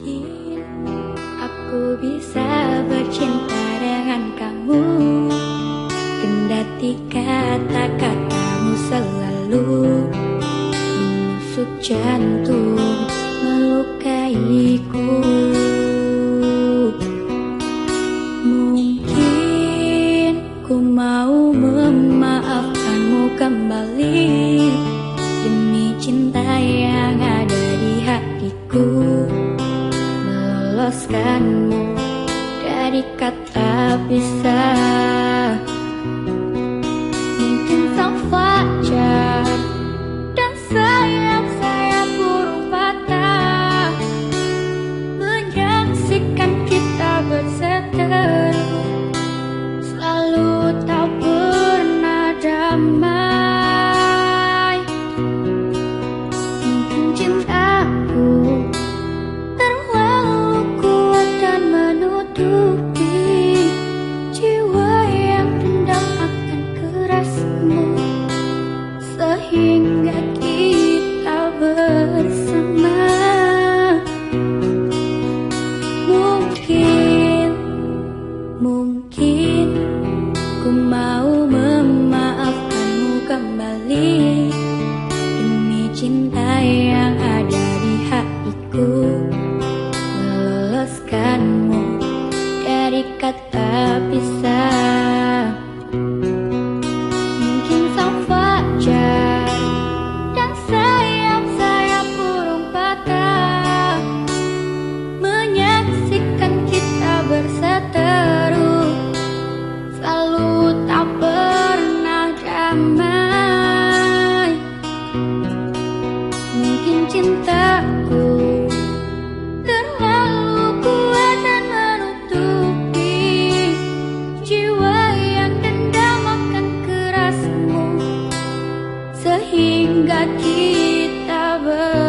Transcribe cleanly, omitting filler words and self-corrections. mungkin aku bisa bercinta dengan kamu, kendati kata-katamu selalu menusuk jantung, melukaiku. Mungkin ku mau memaafkanmu kembali demi cinta yang ada di hatiku, meloloskanmu dari kata pisah. Mungkin sang fajar dan sayap-sayap burung patah menyaksikan kita berseteru, selalu tak pernah damai. Mungkin cintaku hingga kita bersama. Mungkin ku mau memaafkanmu kembali demi cinta yang ada di hatiku, meloloskanmu dari kata pisah. Mungkin sang fajar hingga kita ber